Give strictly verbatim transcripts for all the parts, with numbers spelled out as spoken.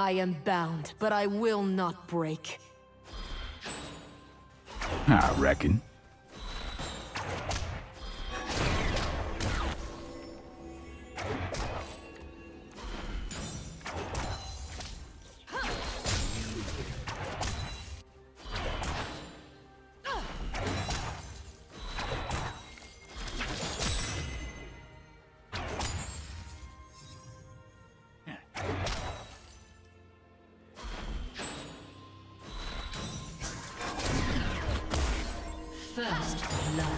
I am bound, but I will not break. I reckon. First blood.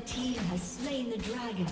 Red team has slain the dragon.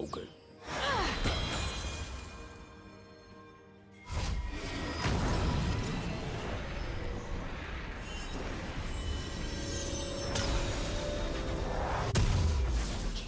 Okay.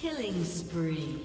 Killing spree.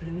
Blue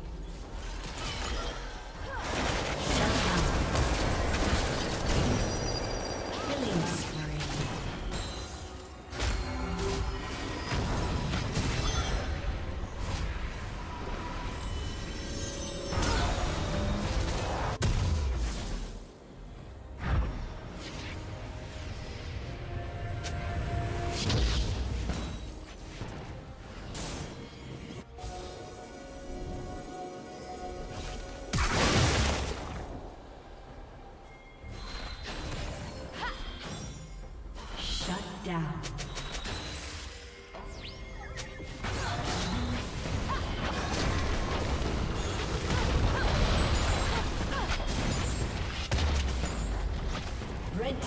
Red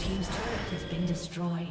Team's turret has been destroyed.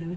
Blue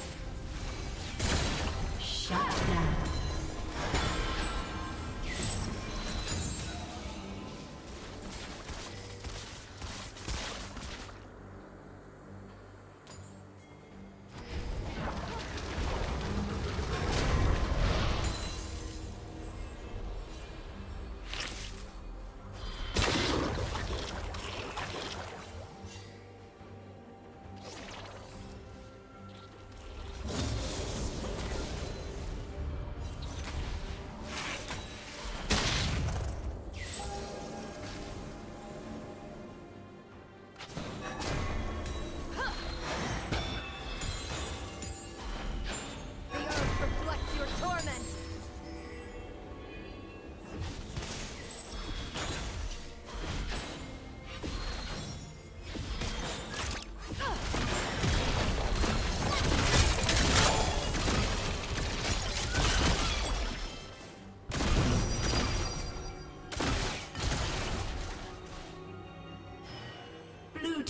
Shut down.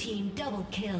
Team double kill.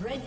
Red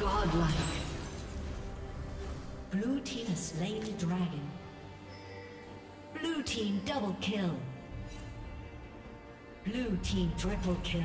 Godlike. Blue team has slain the dragon. Blue team double kill. Blue team triple kill.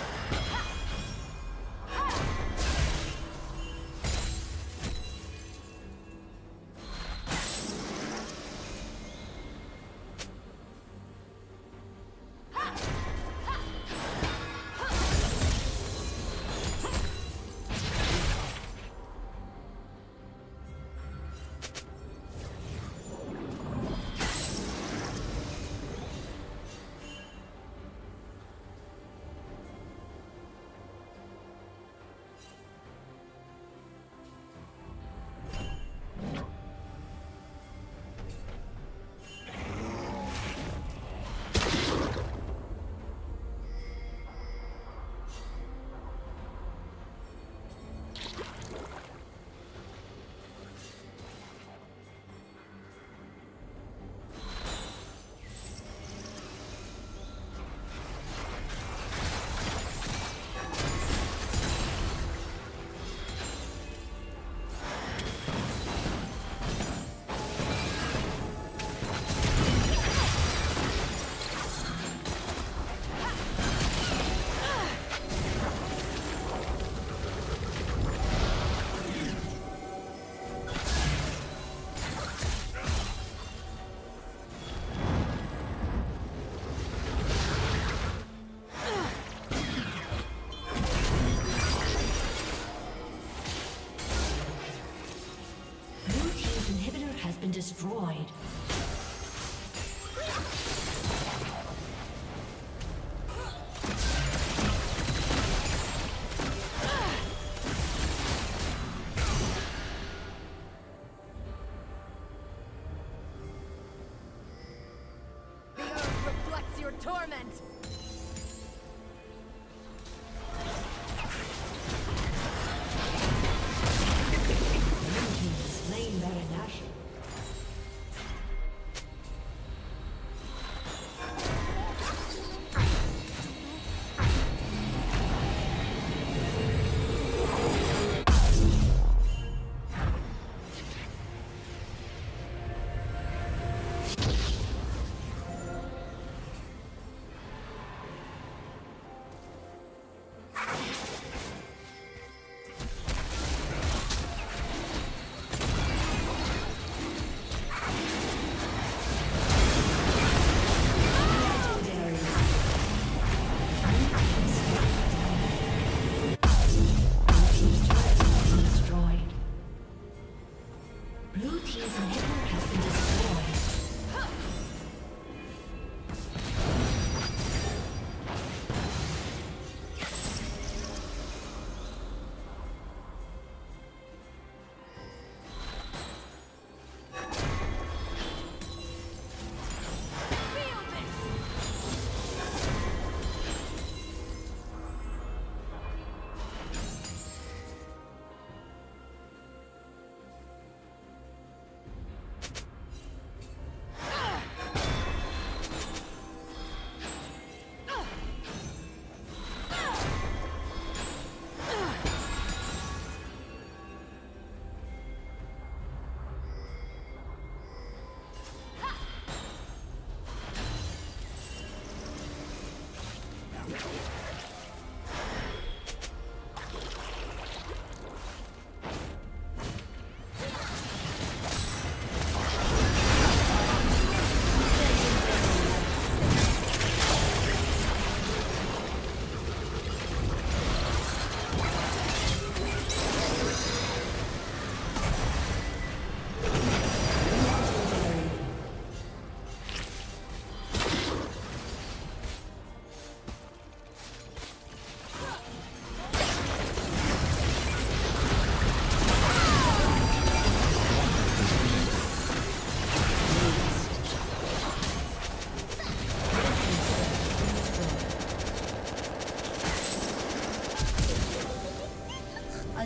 Destroyed. The earth reflects your torment.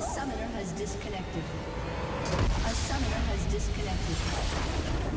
summoner has disconnected. A summoner has disconnected.